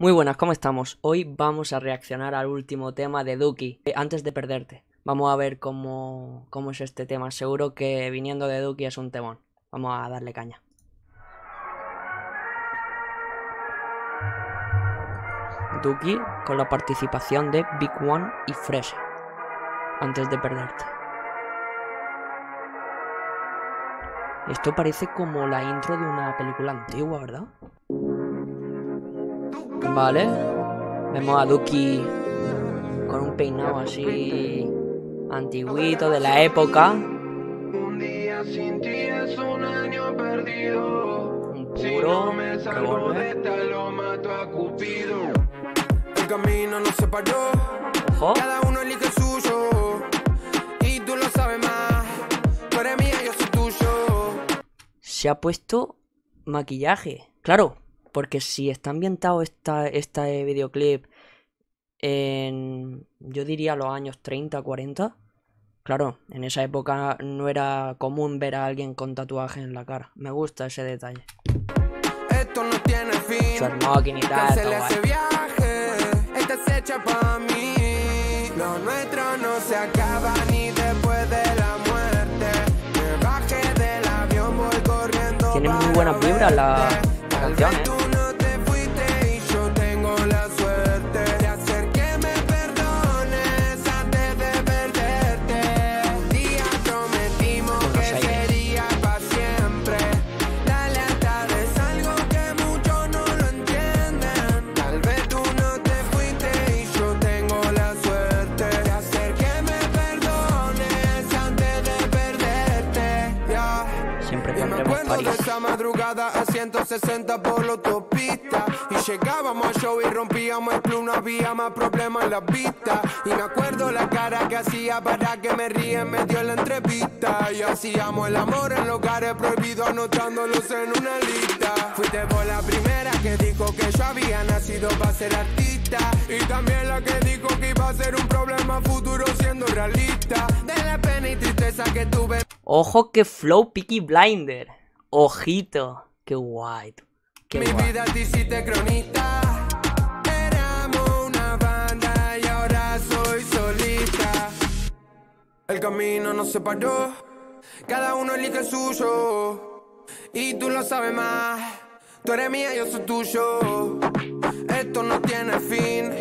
Muy buenas, ¿cómo estamos? Hoy vamos a reaccionar al último tema de Duki, Antes de Perderte. Vamos a ver cómo es este tema, seguro que viniendo de Duki es un temón. Vamos a darle caña. Duki con la participación de Big One y Fresh, Antes de Perderte. Esto parece como la intro de una película antigua, ¿verdad? Vale, vemos a Duki con un peinado así antiguito de la época. Un día sin ti es un año perdido. Un puro revólver. El camino nos separó. Ojo. Cada uno elige el suyo. Y tú lo sabes más. Tú eres mía, yo soy tuyo. Se ha puesto maquillaje. Claro. Porque si está ambientado este videoclip en, yo diría, los años 30, 40. Claro, en esa época no era común ver a alguien con tatuaje en la cara. Me gusta ese detalle. Esto no tiene fin. Su smoking y tal, todo ese viaje, esta es hecha para mí. Lo nuestro no se acaba ni después de la muerte. Me bajé del avión, voy corriendo. Tiene muy buenas vibras la canción, ¿eh? Esa madrugada a 160 por la autopista. Y llegábamos al show y rompíamos el club. No había más problemas en la vista. Y me acuerdo la cara que hacía para que me ríe en medio de la entrevista. Y hacíamos el amor en lugares prohibidos, anotándolos en una lista. Fuiste por la primera que dijo que yo había nacido para ser artista. Y también la que dijo que iba a ser un problema futuro siendo realista. De la pena y tristeza que tuve. Ojo que Flow Picky Blinder. Ojito, qué guay. Qué guay. Mi vida te hiciste cronista. Éramos una banda y ahora soy solista. El camino nos separó. Cada uno elige el suyo. Y tú lo sabes más. Tú eres mía, yo soy tuyo. Esto no tiene fin.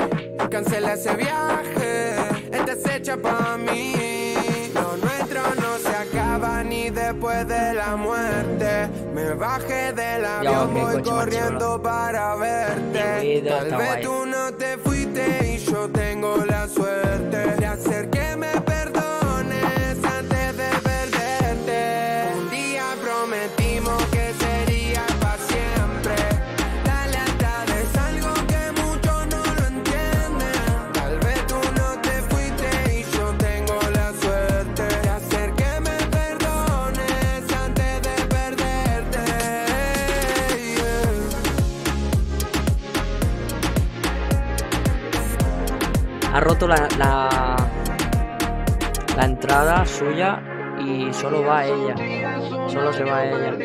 Cancela ese viaje. Esta es hecha para mí. Ni después de la muerte me bajé del avión, voy corriendo para verte. Tal vez tú no te fuiste y yo tengo la suerte de hacer que me perdones antes de perderte. Un día prometimos que sería para siempre. La lealtad es algo que muchos no lo entienden. Tal vez tú no te fuiste y yo tengo la suerte de hacer que ha roto la entrada suya y solo va ella. Solo se va ella.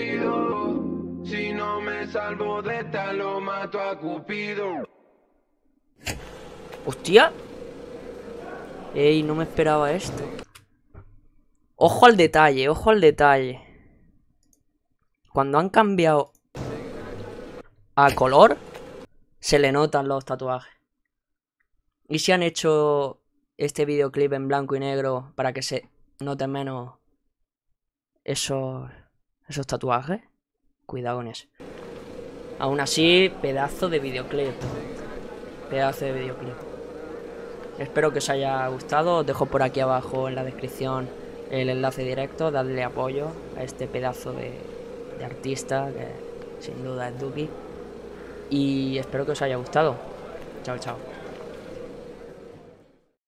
Si no me salvo de esta, lo mato a Cupido. ¡Hostia! Ey, no me esperaba esto. Ojo al detalle, ojo al detalle. Cuando han cambiado a color, se le notan los tatuajes. Y si han hecho este videoclip en blanco y negro para que se noten menos esos tatuajes. Cuidado con eso. Aún así, pedazo de videoclip. Pedazo de videoclip. Espero que os haya gustado. Os dejo por aquí abajo en la descripción el enlace directo. Dadle apoyo a este pedazo de artista que sin duda es Duki. Y espero que os haya gustado. Chao, chao.